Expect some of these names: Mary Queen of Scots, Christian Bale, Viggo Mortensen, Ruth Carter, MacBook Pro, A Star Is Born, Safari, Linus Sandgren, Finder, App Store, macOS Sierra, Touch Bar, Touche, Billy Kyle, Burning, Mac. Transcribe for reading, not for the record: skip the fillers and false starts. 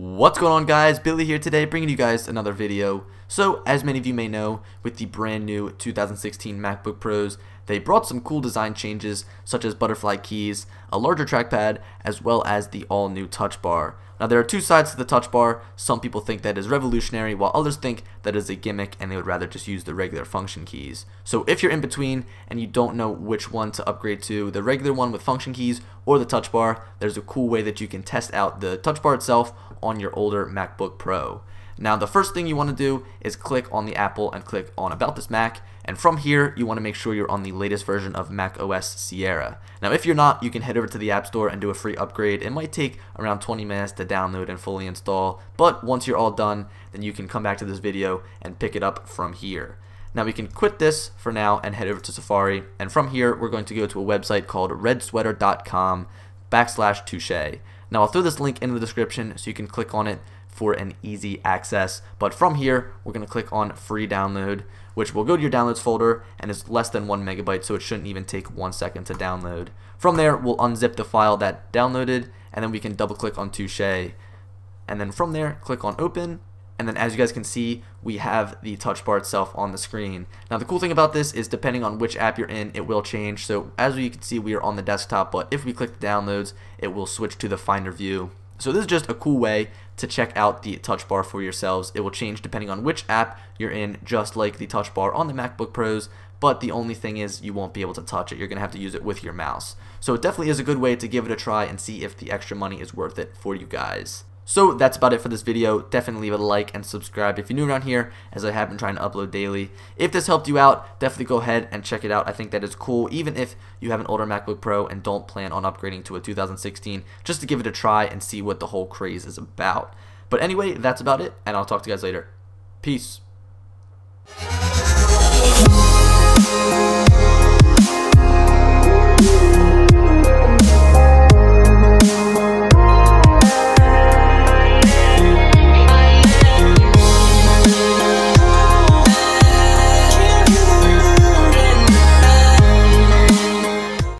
What's going on, guys? Billy here today, bringing you guys another video. So as many of you may know, with the brand new 2016 MacBook Pros, they brought some cool design changes such as butterfly keys, a larger trackpad, as well as the all-new Touch Bar. Now there are two sides to the Touch Bar. Some people think that is revolutionary, while others think that is a gimmick and they would rather just use the regular function keys. So if you're in between and you don't know which one to upgrade to, the regular one with function keys or the Touch Bar, there's a cool way that you can test out the Touch Bar itself on your older MacBook Pro. Now the first thing you want to do is click on the Apple and click on About This Mac, and from here you want to make sure you're on the latest version of macOS Sierra. Now if you're not, you can head over to the App Store and do a free upgrade. It might take around 20 minutes to download and fully install, but once you're all done, then you can come back to this video and pick it up from here. Now we can quit this for now and head over to Safari, and from here we're going to go to a website called redsweater.com/Touche. Now I'll throw this link in the description so you can click on it for an easy access, but from here we're going to click on free download, which will go to your downloads folder, and it's less than 1 megabyte, so it shouldn't even take 1 second to download. From there we'll unzip the file that downloaded, and then we can double click on Touche, and then from there click on open. And then as you guys can see, we have the Touch Bar itself on the screen. Now the cool thing about this is depending on which app you're in, it will change. So as you can see, we are on the desktop, but if we click the downloads, it will switch to the Finder view. So this is just a cool way to check out the Touch Bar for yourselves. It will change depending on which app you're in, just like the Touch Bar on the MacBook Pros, but the only thing is you won't be able to touch it. You're gonna have to use it with your mouse. So it definitely is a good way to give it a try and see if the extra money is worth it for you guys. So that's about it for this video. Definitely leave a like and subscribe if you're new around here, as I have been trying to upload daily. If this helped you out, definitely go ahead and check it out. I think that is cool, even if you have an older MacBook Pro and don't plan on upgrading to a 2016, just to give it a try and see what the whole craze is about. But anyway, that's about it, and I'll talk to you guys later. Peace.